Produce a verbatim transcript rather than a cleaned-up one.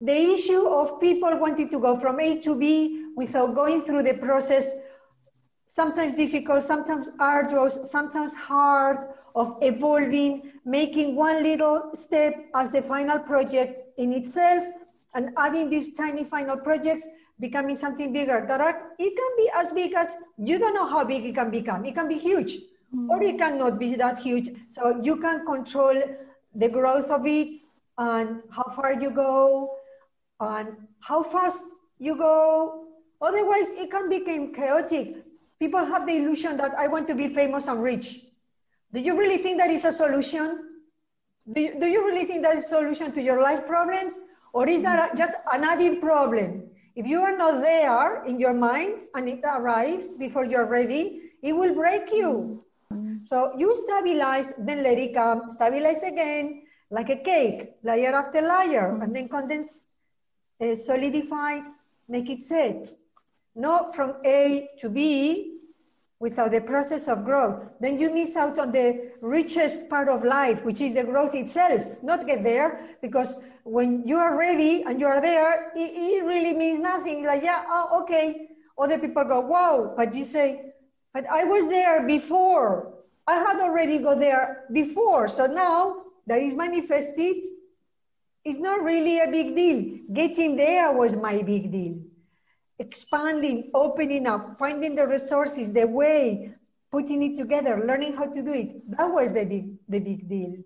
The issue of people wanting to go from A to B without going through the process, sometimes difficult, sometimes arduous, sometimes hard, of evolving, making one little step as the final project in itself, and adding these tiny final projects, becoming something bigger. That are, it can be as big as, you don't know how big it can become. It can be huge, mm. or it cannot be that huge. So you can control the growth of it, and how far you go, and how fast you go. Otherwise, it can become chaotic. People have the illusion that I want to be famous and rich. Do you really think that is a solution? Do you, do you really think that is a solution to your life problems? Or is that a, just an added problem? If you are not there in your mind and it arrives before you're ready, it will break you. So you stabilize, then let it come, stabilize again, like a cake, layer after layer, and then condense, uh, solidified, make it set. Not from A to B without the process of growth. Then you miss out on the richest part of life, which is the growth itself, not get there, because when you are ready and you are there, it, it really means nothing. Like, yeah, oh, okay. Other people go, wow, but you say, but I was there before. I had already got there before. So now that is manifested, it's not really a big deal. Getting there was my big deal. Expanding, opening up, finding the resources, the way, putting it together, learning how to do it. That was the big, the big deal.